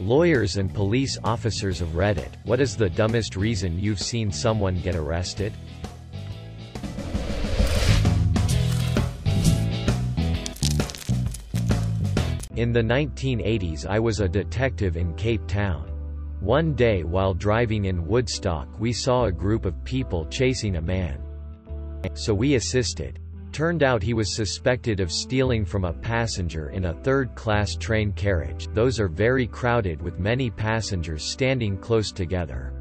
Lawyers and police officers of Reddit, what is the dumbest reason you've seen someone get arrested? In the 1980s, I was a detective in Cape Town. One day while driving in Woodstock, we saw a group of people chasing a man. So we assisted. Turned out he was suspected of stealing from a passenger in a third-class train carriage. Those are very crowded with many passengers standing close together.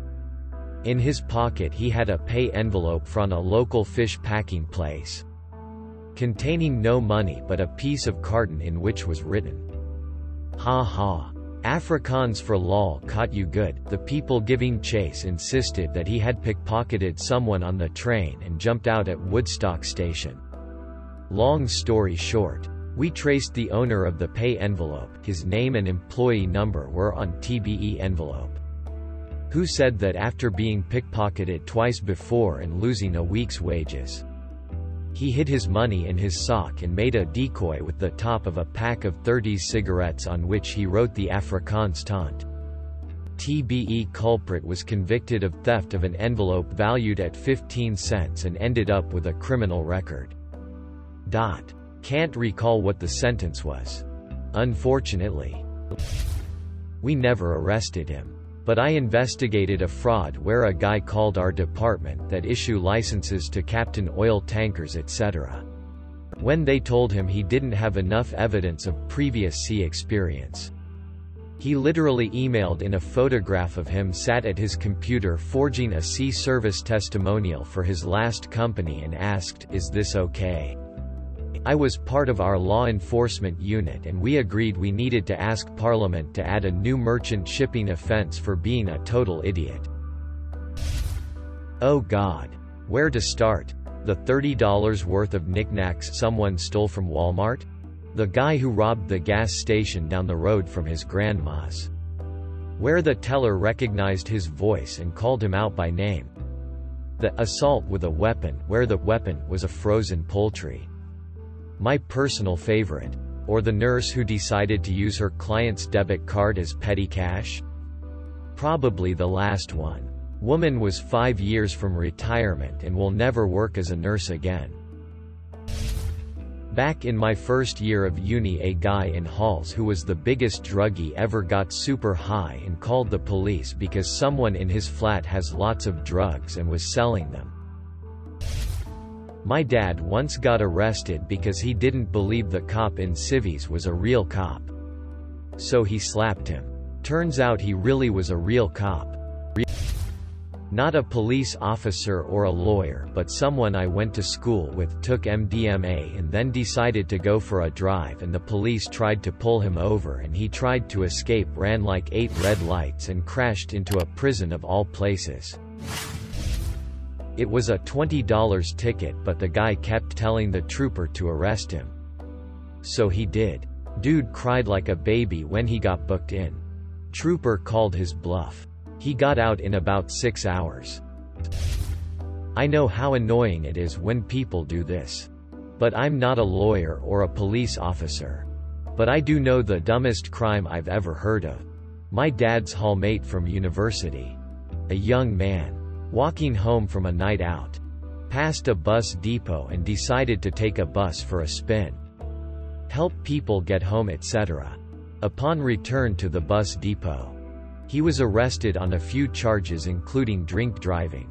In his pocket he had a pay envelope from a local fish packing place, containing no money but a piece of carton in which was written, "Ha ha. Afrikaans for lol, caught you good." The people giving chase insisted that he had pickpocketed someone on the train and jumped out at Woodstock station. Long story short, we traced the owner of the pay envelope. His name and employee number were on TBE envelope. Who said that after being pickpocketed twice before and losing a week's wages, he hid his money in his sock and made a decoy with the top of a pack of 30 cigarettes on which he wrote the Afrikaans taunt. TBE culprit was convicted of theft of an envelope valued at 15 cents and ended up with a criminal record. Can't recall what the sentence was. Unfortunately, we never arrested him. But I investigated a fraud where a guy called our department that issue licenses to captain oil tankers etc. When they told him he didn't have enough evidence of previous sea experience, he literally emailed in a photograph of him sat at his computer forging a sea service testimonial for his last company and asked, "Is this okay?" I was part of our law enforcement unit and we agreed we needed to ask Parliament to add a new merchant shipping offense for being a total idiot. Oh God. Where to start? The $30 worth of knickknacks someone stole from Walmart? The guy who robbed the gas station down the road from his grandma's, where the teller recognized his voice and called him out by name? The assault with a weapon, where the weapon was a frozen poultry. My personal favorite. Or the nurse who decided to use her client's debit card as petty cash? Probably the last one. Woman was 5 years from retirement and will never work as a nurse again. Back in my first year of uni, a guy in halls who was the biggest druggie ever got super high and called the police because someone in his flat has lots of drugs and was selling them. My dad once got arrested because he didn't believe the cop in civvies was a real cop. So he slapped him. Turns out he really was a real cop. Not a police officer or a lawyer, but someone I went to school with took MDMA and then decided to go for a drive, and the police tried to pull him over and he tried to escape, ran like 8 red lights and crashed into a prison of all places. It was a $20 ticket, but the guy kept telling the trooper to arrest him. So he did. Dude cried like a baby when he got booked in. Trooper called his bluff. He got out in about 6 hours. I know how annoying it is when people do this. But I'm not a lawyer or a police officer. But I do know the dumbest crime I've ever heard of. My dad's hallmate from university, a young man, walking home from a night out, passed a bus depot and decided to take a bus for a spin, help people get home etc. Upon return to the bus depot, he was arrested on a few charges including drink driving,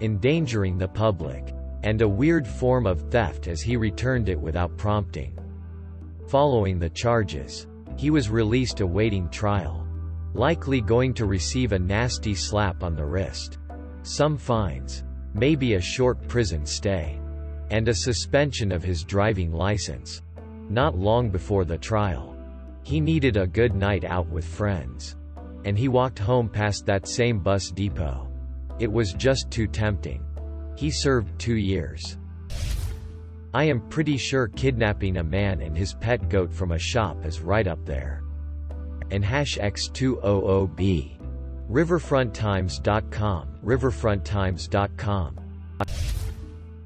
endangering the public, and a weird form of theft as he returned it without prompting. Following the charges, he was released awaiting trial, likely going to receive a nasty slap on the wrist, some fines, maybe a short prison stay, and a suspension of his driving license. Not long before the trial, he needed a good night out with friends, and he walked home past that same bus depot. It was just too tempting. He served 2 years. I am pretty sure kidnapping a man and his pet goat from a shop is right up there. And #X200B. riverfronttimes.com, riverfronttimes.com.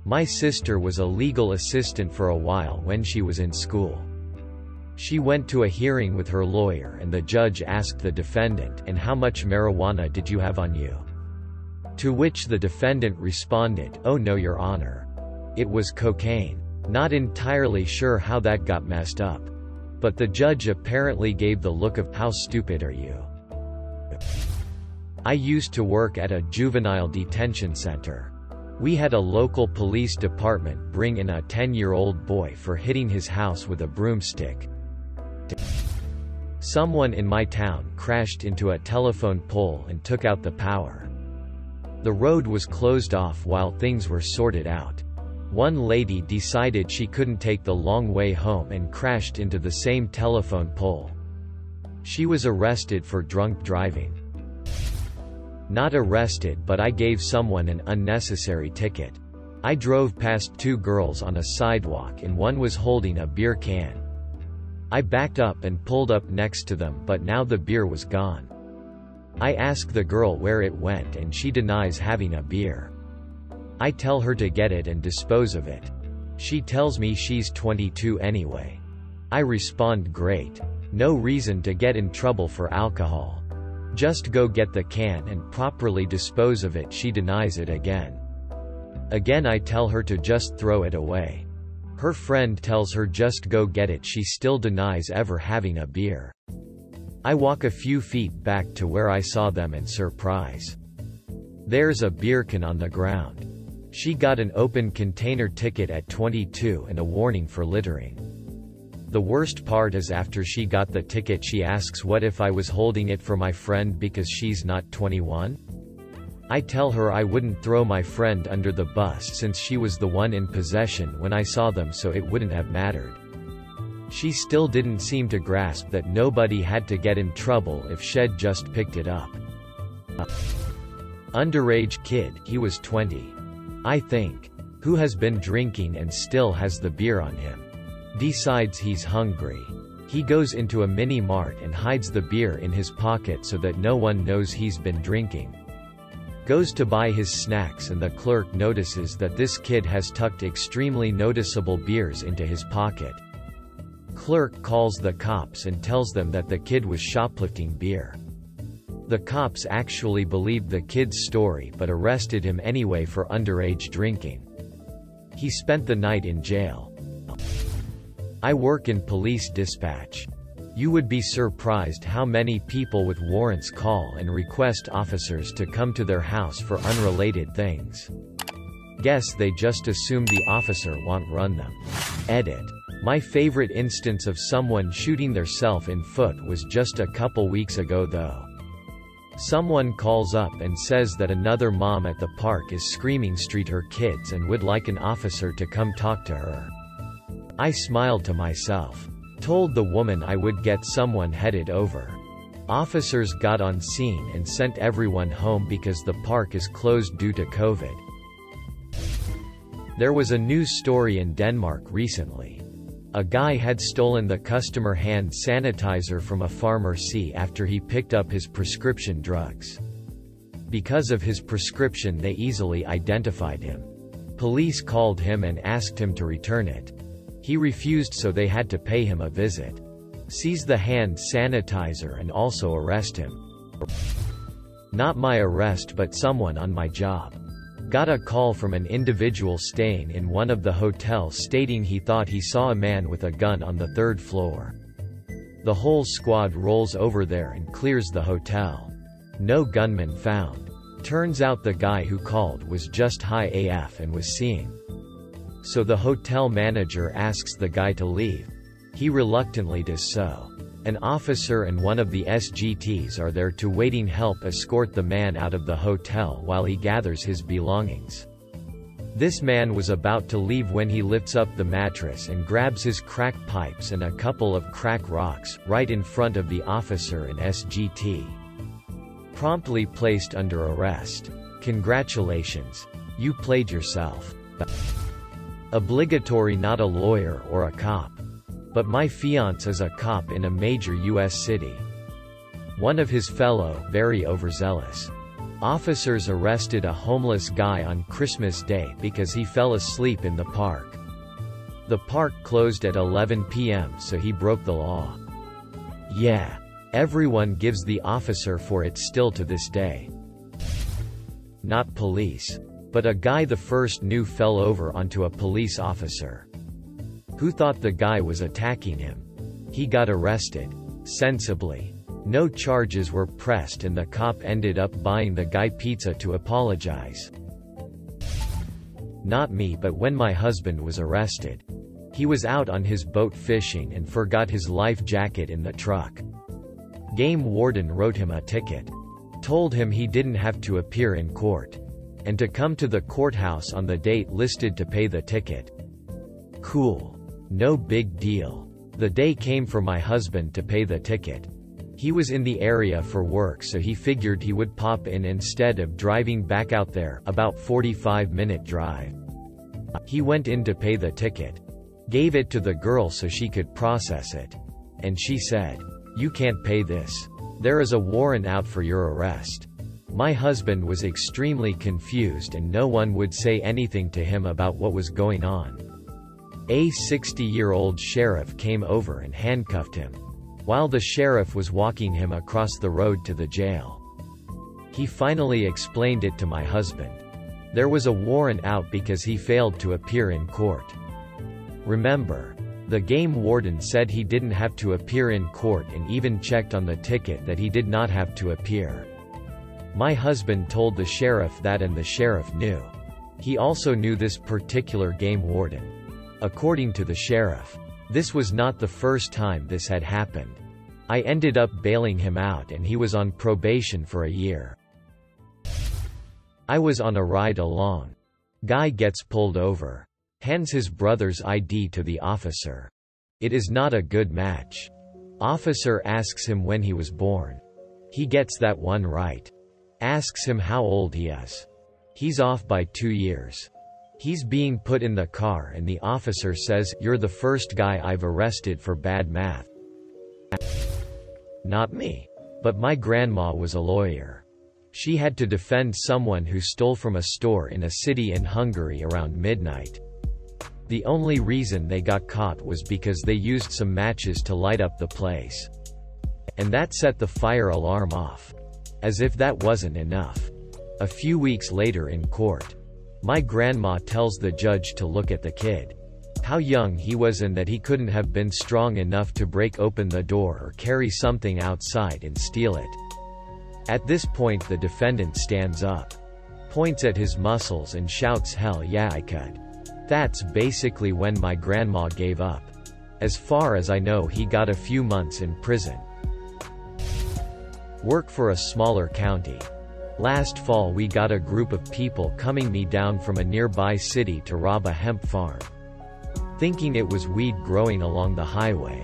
My sister was a legal assistant for a while when she was in school. She went to a hearing with her lawyer and the judge asked the defendant, "And how much marijuana did you have on you?" To which the defendant responded, "Oh no, Your Honor. It was cocaine." Not entirely sure how that got messed up. But the judge apparently gave the look of, "How stupid are you?" I used to work at a juvenile detention center. We had a local police department bring in a 10-year-old boy for hitting his house with a broomstick. Someone in my town crashed into a telephone pole and took out the power. The road was closed off while things were sorted out. One lady decided she couldn't take the long way home and crashed into the same telephone pole. She was arrested for drunk driving. Not arrested, but I gave someone an unnecessary ticket. I drove past two girls on a sidewalk and one was holding a beer can. I backed up and pulled up next to them, but now the beer was gone. I ask the girl where it went and she denies having a beer. I tell her to get it and dispose of it. She tells me she's 22 anyway. I respond, "Great. No reason to get in trouble for alcohol. Just go get the can and properly dispose of it." She denies it again. Again I tell her to just throw it away. Her friend tells her just go get it. She still denies ever having a beer. I walk a few feet back to where I saw them and surprise. There's a beer can on the ground. She got an open container ticket at 22 and a warning for littering. The worst part is after she got the ticket she asks what if I was holding it for my friend because she's not 21? I tell her I wouldn't throw my friend under the bus since she was the one in possession when I saw them, so it wouldn't have mattered. She still didn't seem to grasp that nobody had to get in trouble if she'd just picked it up. Underage kid, he was 20, I think, who has been drinking and still has the beer on him. Decides he's hungry. He goes into a mini mart and hides the beer in his pocket so that no one knows he's been drinking. Goes to buy his snacks and the clerk notices that this kid has tucked extremely noticeable beers into his pocket. Clerk calls the cops and tells them that the kid was shoplifting beer. The cops actually believed the kid's story but arrested him anyway for underage drinking. He spent the night in jail. I work in police dispatch. You would be surprised how many people with warrants call and request officers to come to their house for unrelated things. Guess they just assume the officer won't run them. Edit. My favorite instance of someone shooting themselves in foot was just a couple weeks ago though. Someone calls up and says that another mom at the park is screaming street her kids and would like an officer to come talk to her. I smiled to myself. Told the woman I would get someone headed over. Officers got on scene and sent everyone home because the park is closed due to COVID. There was a news story in Denmark recently. A guy had stolen the customer hand sanitizer from a pharmacy after he picked up his prescription drugs. Because of his prescription, they easily identified him. Police called him and asked him to return it. He refused, so they had to pay him a visit. Seize the hand sanitizer and also arrest him. Not my arrest, but someone on my job. Got a call from an individual staying in one of the hotels stating he thought he saw a man with a gun on the third floor. The whole squad rolls over there and clears the hotel. No gunman found. Turns out the guy who called was just high AF and was seeing. So the hotel manager asks the guy to leave. He reluctantly does so. An officer and one of the SGTs are there to waiting help escort the man out of the hotel while he gathers his belongings. This man was about to leave when he lifts up the mattress and grabs his crack pipes and a couple of crack rocks, right in front of the officer and SGT. Promptly placed under arrest. Congratulations. You played yourself. Obligatory, not a lawyer or a cop. But my fiancé is a cop in a major US city. One of his fellow, very overzealous, officers arrested a homeless guy on Christmas Day because he fell asleep in the park. The park closed at 11 p.m. so he broke the law. Yeah. Everyone gives the officer for it still to this day. Not police. But a guy the first knew fell over onto a police officer who thought the guy was attacking him. He got arrested. Sensibly. No charges were pressed and the cop ended up buying the guy pizza to apologize. Not me, but when my husband was arrested. He was out on his boat fishing and forgot his life jacket in the truck. Game warden wrote him a ticket. Told him he didn't have to appear in court. And to come to the courthouse on the date listed to pay the ticket. Cool. No big deal. The day came for my husband to pay the ticket. He was in the area for work, so he figured he would pop in instead of driving back out there, about 45-minute drive. He went in to pay the ticket. Gave it to the girl so she could process it. And she said, "You can't pay this. There is a warrant out for your arrest." My husband was extremely confused and no one would say anything to him about what was going on. A 60-year-old sheriff came over and handcuffed him. While the sheriff was walking him across the road to the jail. He finally explained it to my husband. There was a warrant out because he failed to appear in court. Remember, the game warden said he didn't have to appear in court and even checked on the ticket that he did not have to appear. My husband told the sheriff that, and the sheriff knew. He also knew this particular game warden. According to the sheriff, this was not the first time this had happened. I ended up bailing him out and he was on probation for a year. I was on a ride along. Guy gets pulled over. Hands his brother's ID to the officer. It is not a good match. Officer asks him when he was born. He gets that one right. Asks him how old he is. He's off by 2 years. He's being put in the car and the officer says, "You're the first guy I've arrested for bad math." Not me. But my grandma was a lawyer. She had to defend someone who stole from a store in a city in Hungary around midnight. The only reason they got caught was because they used some matches to light up the place. And that set the fire alarm off. As if that wasn't enough. A few weeks later in court, my grandma tells the judge to look at the kid. How young he was and that he couldn't have been strong enough to break open the door or carry something outside and steal it. At this point the defendant stands up, points at his muscles and shouts, "Hell yeah I could." That's basically when my grandma gave up. As far as I know he got a few months in prison. Work for a smaller county. Last fall we got a group of people coming me down from a nearby city to rob a hemp farm. Thinking it was weed growing along the highway.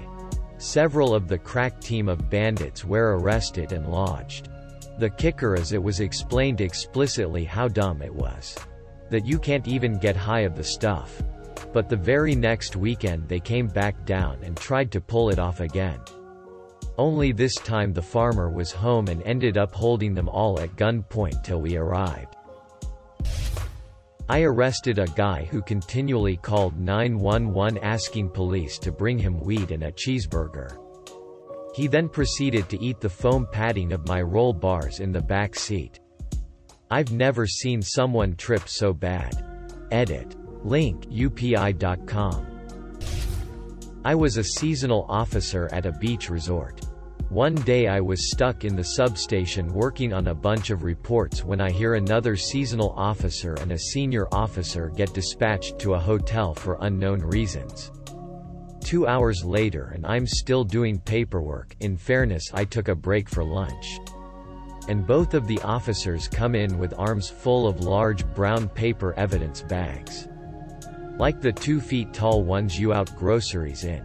Several of the crack team of bandits were arrested and lodged. The kicker is it was explained explicitly how dumb it was. That you can't even get high of the stuff. But the very next weekend they came back down and tried to pull it off again. Only this time the farmer was home and ended up holding them all at gunpoint till we arrived. I arrested a guy who continually called 911 asking police to bring him weed and a cheeseburger. He then proceeded to eat the foam padding of my roll bars in the back seat. I've never seen someone trip so bad. Edit. Link, upi.com. I was a seasonal officer at a beach resort. One day I was stuck in the substation working on a bunch of reports when I hear another seasonal officer and a senior officer get dispatched to a hotel for unknown reasons. 2 hours later and I'm still doing paperwork. In fairness, I took a break for lunch. And both of the officers come in with arms full of large brown paper evidence bags. Like the 2-feet-tall ones you out groceries in.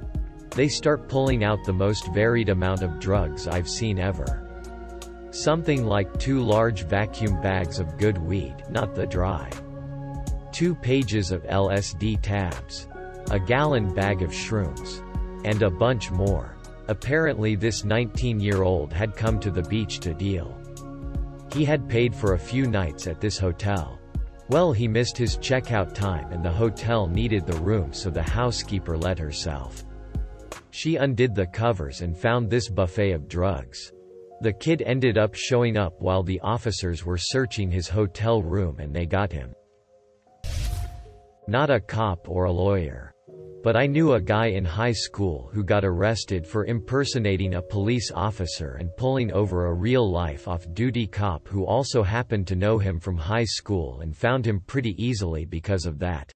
They start pulling out the most varied amount of drugs I've seen ever. Something like 2 large vacuum bags of good weed, not the dry. 2 pages of LSD tabs. A gallon bag of shrooms. And a bunch more. Apparently this 19-year-old had come to the beach to deal. He had paid for a few nights at this hotel. Well, he missed his checkout time and the hotel needed the room, so the housekeeper let herself. She undid the covers and found this buffet of drugs. The kid ended up showing up while the officers were searching his hotel room, and they got him. Not a cop or a lawyer, but I knew a guy in high school who got arrested for impersonating a police officer and pulling over a real-life off-duty cop who also happened to know him from high school and found him pretty easily because of that.